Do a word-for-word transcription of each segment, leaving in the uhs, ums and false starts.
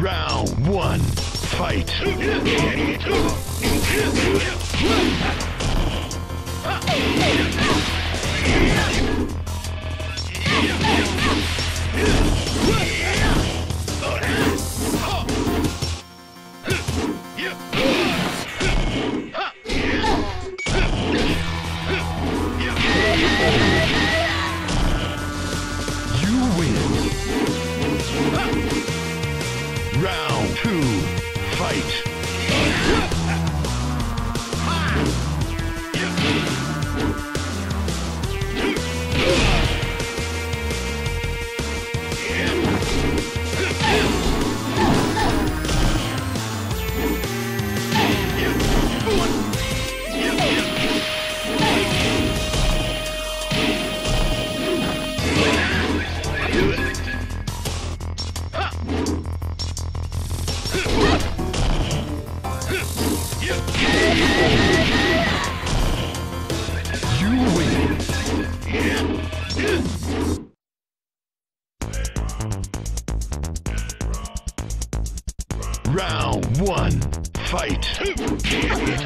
Round one, fight. Round two, fight! Round one, fight. You win. Round two. Fight. You win. Round one, fight! Yep. Fight!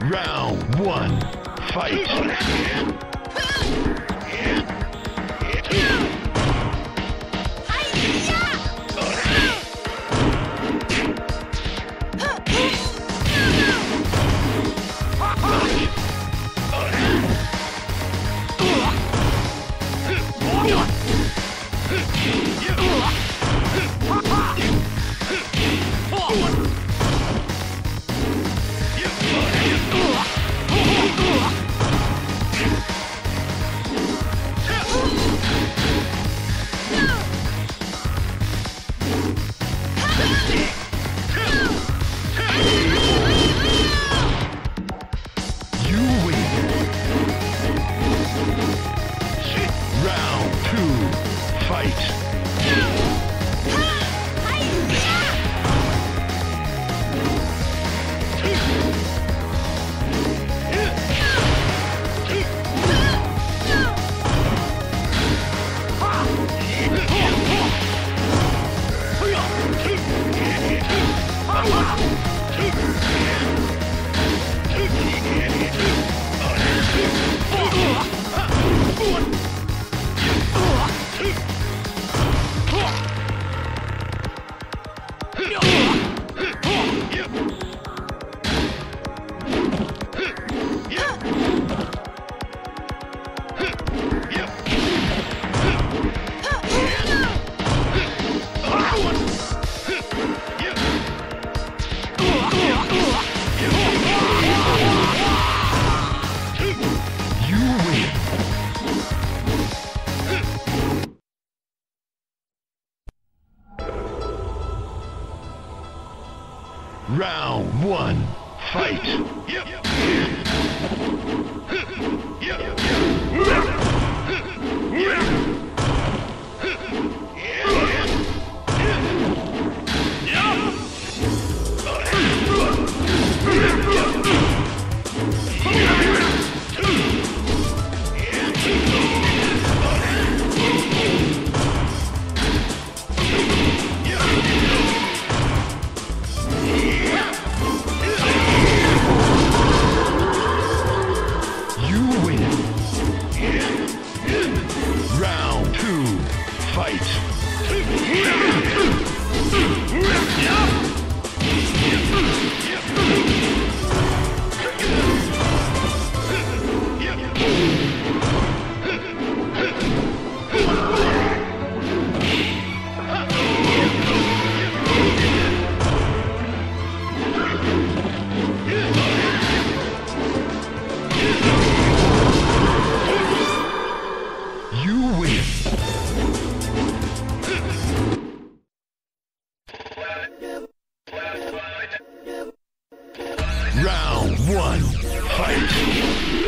Round one, fight. Round one, fight. Yep. Round one. Fight.